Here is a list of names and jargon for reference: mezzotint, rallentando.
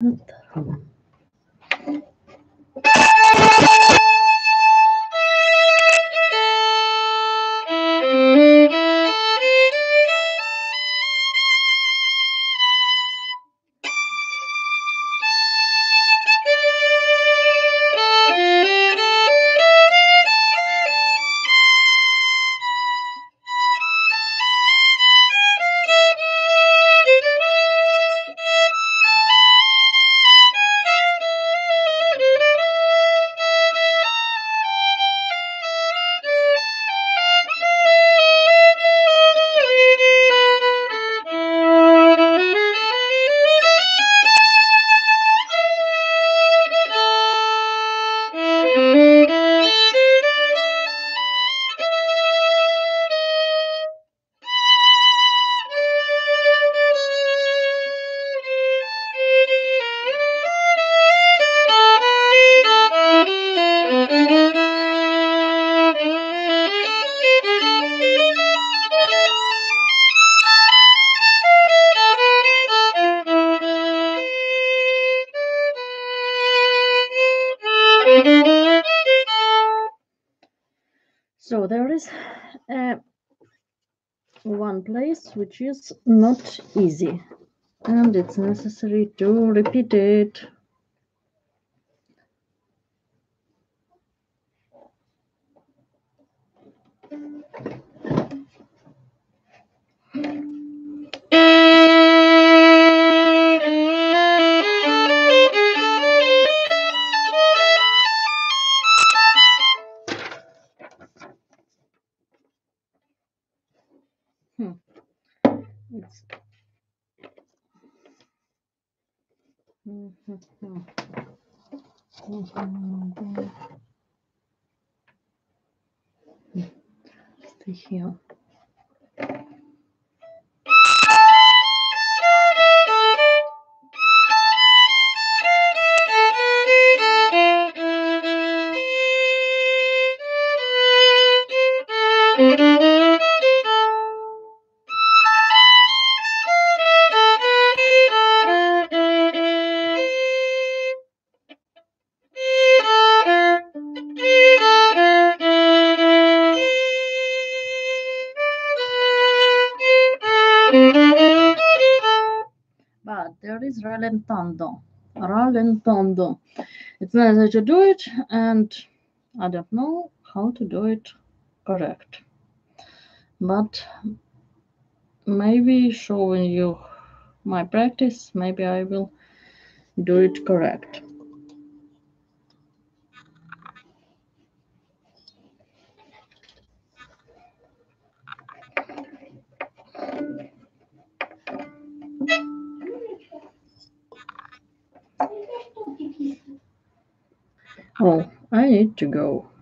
Вот так. So there is one place which is not easy, and it's necessary to repeat it. Stay here. Is rallentando. It's nice to do it, and I don't know how to do it correct, but maybe showing you my practice, maybe I will do it correct. Oh, I need to go.